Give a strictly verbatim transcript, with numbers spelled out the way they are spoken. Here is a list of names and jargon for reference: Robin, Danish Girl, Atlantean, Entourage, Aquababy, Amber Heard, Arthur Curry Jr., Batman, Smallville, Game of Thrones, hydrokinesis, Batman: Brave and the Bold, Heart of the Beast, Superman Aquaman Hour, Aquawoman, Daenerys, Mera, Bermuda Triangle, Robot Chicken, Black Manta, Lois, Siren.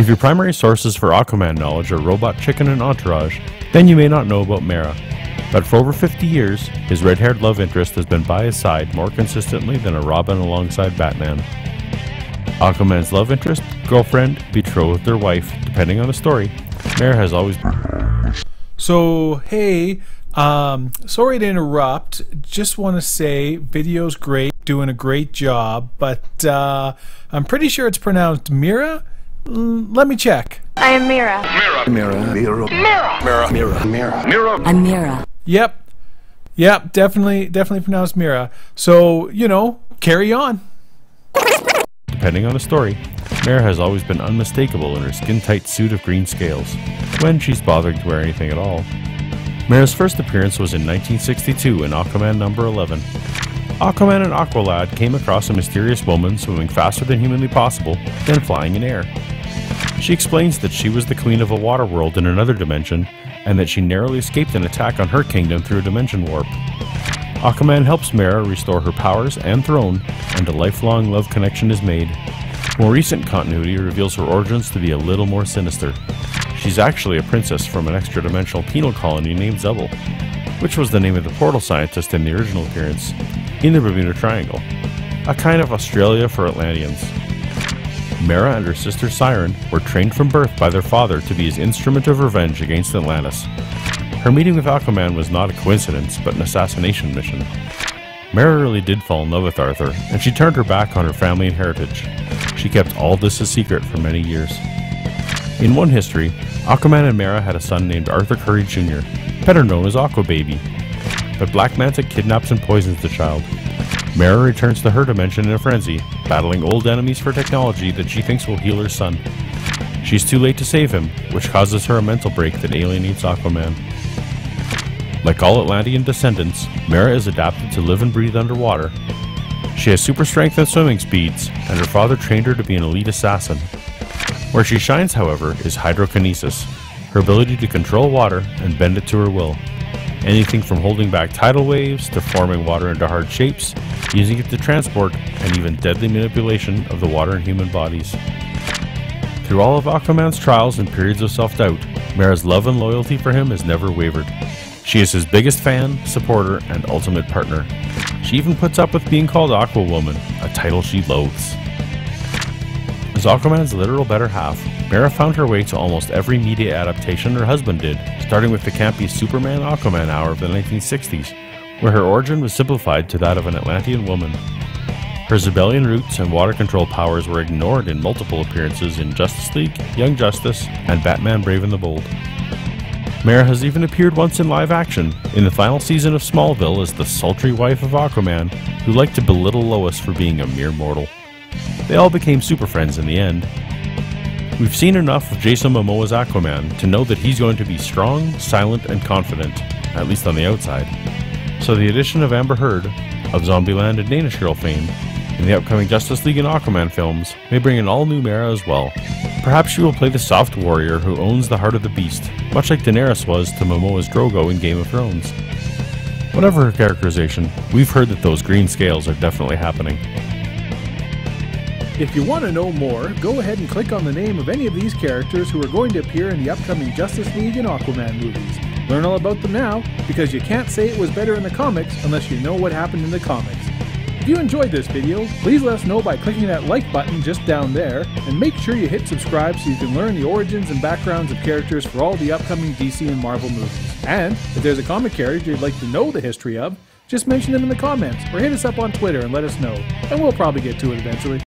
If your primary sources for Aquaman knowledge are Robot Chicken and Entourage, then you may not know about Mera. But for over fifty years, his red-haired love interest has been by his side more consistently than a Robin alongside Batman. Aquaman's love interest, girlfriend, betrothed, or wife, depending on the story, Mera has always been. So, hey, um, sorry to interrupt. Just want to say, video's great, doing a great job, but uh, I'm pretty sure it's pronounced Mera. Let me check. I am Mera. Mera. Mera. Mera. Mera. Mera. Mera. Mera. I'm Mera. Yep. Yep. Definitely, definitely pronounced Mera. So, you know, carry on. Depending on the story, Mera has always been unmistakable in her skin-tight suit of green scales, when she's bothered to wear anything at all. Mera's first appearance was in nineteen sixty-two in Aquaman number eleven. Aquaman and Aqualad came across a mysterious woman swimming faster than humanly possible, then flying in air. She explains that she was the queen of a water world in another dimension, and that she narrowly escaped an attack on her kingdom through a dimension warp. Aquaman helps Mera restore her powers and throne, and a lifelong love connection is made. More recent continuity reveals her origins to be a little more sinister. She's actually a princess from an extra-dimensional penal colony named Zebel, which was the name of the portal scientist in the original appearance, in the Bermuda Triangle, a kind of Australia for Atlanteans. Mera and her sister Siren were trained from birth by their father to be his instrument of revenge against Atlantis. Her meeting with Aquaman was not a coincidence, but an assassination mission. Mera really did fall in love with Arthur, and she turned her back on her family and heritage. She kept all this a secret for many years. In one history, Aquaman and Mera had a son named Arthur Curry Junior, better known as Aquababy, but Black Manta kidnaps and poisons the child. Mera returns to her dimension in a frenzy, battling old enemies for technology that she thinks will heal her son. She's too late to save him, which causes her a mental break that alienates Aquaman. Like all Atlantean descendants, Mera is adapted to live and breathe underwater. She has super strength and swimming speeds, and her father trained her to be an elite assassin. Where she shines, however, is hydrokinesis, her ability to control water and bend it to her will. Anything from holding back tidal waves, to forming water into hard shapes, using it to transport, and even deadly manipulation of the water and human bodies. Through all of Aquaman's trials and periods of self-doubt, Mera's love and loyalty for him has never wavered. She is his biggest fan, supporter, and ultimate partner. She even puts up with being called Aquawoman, a title she loathes. As Aquaman's literal better half, Mera found her way to almost every media adaptation her husband did, starting with the campy Superman Aquaman Hour of the nineteen sixties, where her origin was simplified to that of an Atlantean woman. Her Zebelian roots and water control powers were ignored in multiple appearances in Justice League, Young Justice, and Batman: Brave and the Bold. Mera has even appeared once in live action, in the final season of Smallville as the sultry wife of Aquaman, who liked to belittle Lois for being a mere mortal. They all became super friends in the end. We've seen enough of Jason Momoa's Aquaman to know that he's going to be strong, silent, and confident, at least on the outside. So the addition of Amber Heard, of Zombieland and Danish Girl fame, in the upcoming Justice League and Aquaman films may bring an all-new Mera as well. Perhaps she will play the soft warrior who owns the Heart of the Beast, much like Daenerys was to Momoa's Drogo in Game of Thrones. Whatever her characterization, we've heard that those green scales are definitely happening. If you want to know more, go ahead and click on the name of any of these characters who are going to appear in the upcoming Justice League and Aquaman movies. Learn all about them now, because you can't say it was better in the comics unless you know what happened in the comics. If you enjoyed this video, please let us know by clicking that like button just down there, and make sure you hit subscribe so you can learn the origins and backgrounds of characters for all the upcoming D C and Marvel movies. And if there's a comic character you'd like to know the history of, just mention them in the comments, or hit us up on Twitter and let us know, and we'll probably get to it eventually.